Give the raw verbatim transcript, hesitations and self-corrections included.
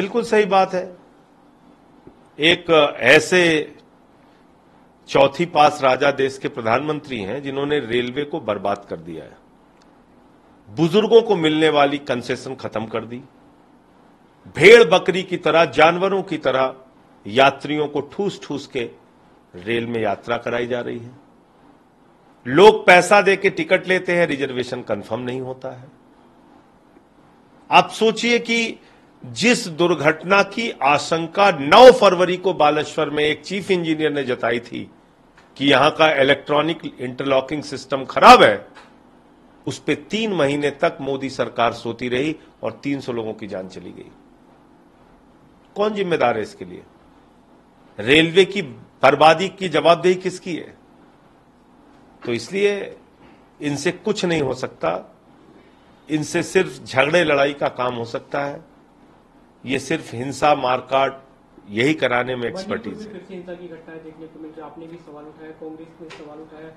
बिल्कुल सही बात है। एक ऐसे चौथी पास राजा देश के प्रधानमंत्री हैं जिन्होंने रेलवे को बर्बाद कर दिया है, बुजुर्गों को मिलने वाली कंसेशन खत्म कर दी, भेड़ बकरी की तरह, जानवरों की तरह यात्रियों को ठूस ठूस के रेल में यात्रा कराई जा रही है। लोग पैसा दे के टिकट लेते हैं, रिजर्वेशन कंफर्म नहीं होता है। आप सोचिए कि जिस दुर्घटना की आशंका नौ फरवरी को बालेश्वर में एक चीफ इंजीनियर ने जताई थी कि यहां का इलेक्ट्रॉनिक इंटरलॉकिंग सिस्टम खराब है, उस पे तीन महीने तक मोदी सरकार सोती रही और तीन सौ लोगों की जान चली गई। कौन जिम्मेदार है इसके लिए? रेलवे की बर्बादी की जवाबदेही किसकी है? तो इसलिए इनसे कुछ नहीं हो सकता, इनसे सिर्फ झगड़े लड़ाई का काम हो सकता है। ये सिर्फ हिंसा, मारकाट, यही कराने में एक्सपर्टीज है।